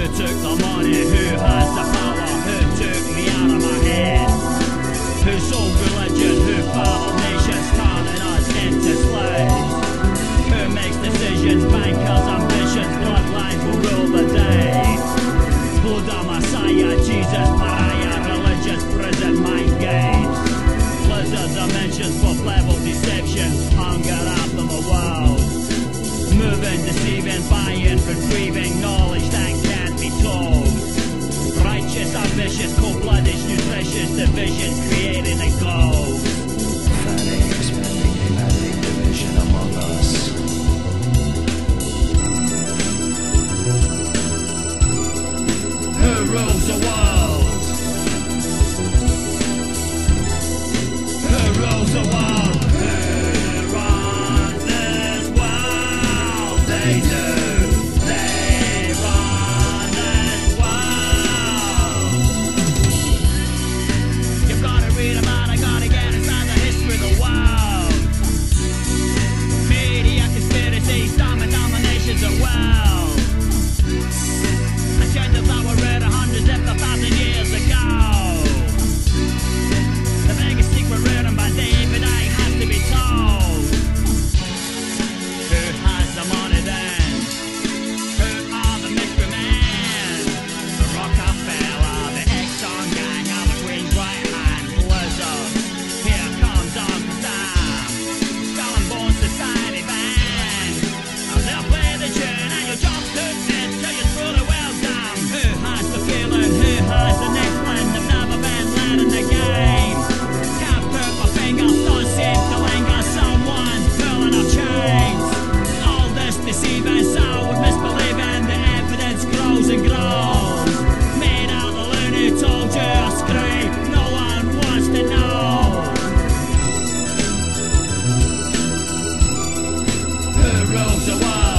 Who took the money? Who has the power? Who took me out of my head? Who sold religion? Who fathered nations, turning us into slaves? Who makes decisions? Bankers, ambitions, bloodlines will rule the day. Buddha, Messiah, Jesus, Pariah, religious prison, mind games. Lizard dimensions, fourth level deception, hunger after the world. Moving, deceiving, buying, retrieving knowledge that can't be told. Righteous, ambitious, cold-blooded, nutritious divisions creating a goal. Planning, expanding, demanding division among us. Who rules the world? Who rules the world? Who runs this world? They do. The world.